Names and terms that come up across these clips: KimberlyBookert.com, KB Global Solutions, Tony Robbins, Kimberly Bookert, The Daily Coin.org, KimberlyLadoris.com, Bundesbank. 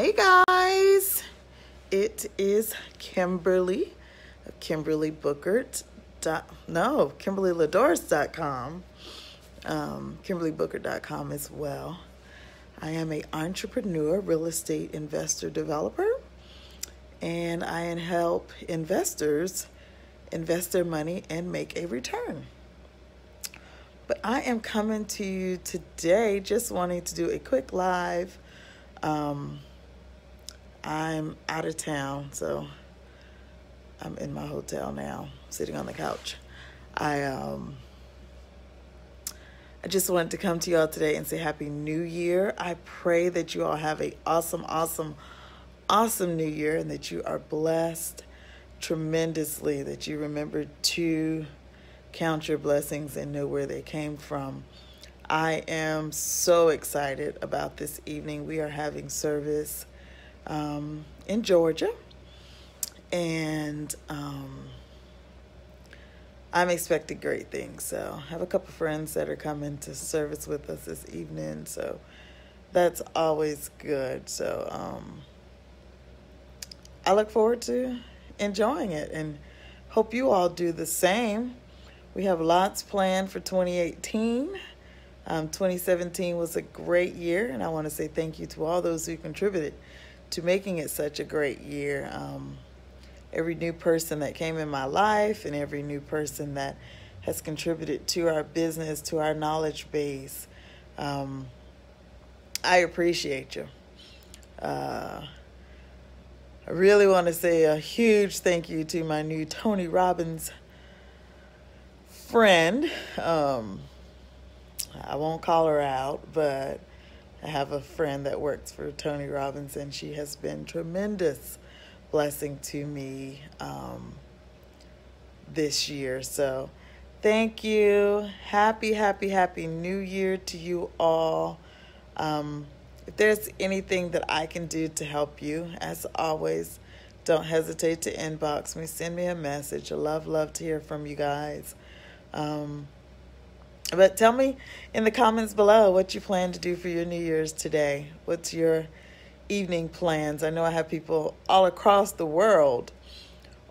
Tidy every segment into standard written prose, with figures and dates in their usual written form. Hey guys, it is Kimberly of KimberlyLadoris.com, KimberlyBookert.com as well. I am an entrepreneur, real estate investor, developer, and I help investors invest their money and make a return. But I am coming to you today just wanting to do a quick live. I'm out of town, so I'm in my hotel now, sitting on the couch. I just wanted to come to you all today and say Happy New Year. I pray that you all have an awesome, awesome, awesome New Year and that you are blessed tremendously, that you remember to count your blessings and know where they came from. I am so excited about this evening. We are having service in Georgia, and I'm expecting great things. So I have a couple friends that are coming to service with us this evening, so that's always good. So I look forward to enjoying it and hope you all do the same. We have lots planned for 2018. 2017 was a great year, and I want to say thank you to all those who contributed to making it such a great year. Every new person that came in my life and every new person that has contributed to our business, to our knowledge base, I appreciate you. I really want to say a huge thank you to my new Tony Robbins friend. I won't call her out, but I have a friend that works for Tony Robbins, and she has been a tremendous blessing to me this year. So thank you. Happy, happy, happy New Year to you all. If there's anything that I can do to help you, as always, don't hesitate to inbox me. Send me a message. I love to hear from you guys. But tell me in the comments below what you plan to do for your New Year's today. What's your evening plans? I know I have people all across the world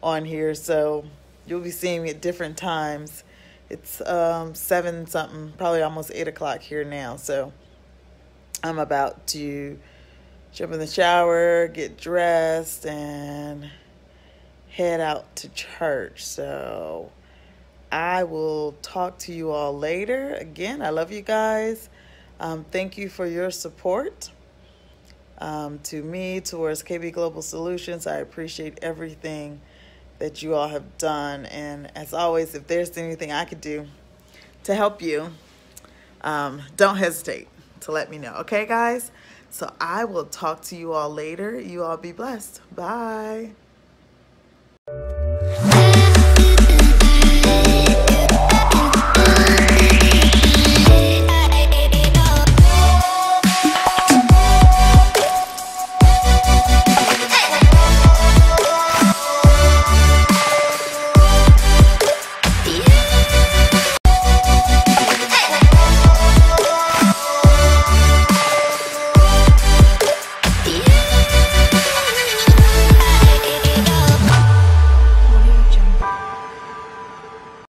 on here, so you'll be seeing me at different times. It's 7-something, probably almost 8 o'clock here now. So I'm about to jump in the shower, get dressed, and head out to church. So I will talk to you all later. Again, I love you guys. Thank you for your support to me, towards KB Global Solutions. I appreciate everything that you all have done. And as always, if there's anything I could do to help you, don't hesitate to let me know. Okay, guys? So I will talk to you all later. You all be blessed. Bye.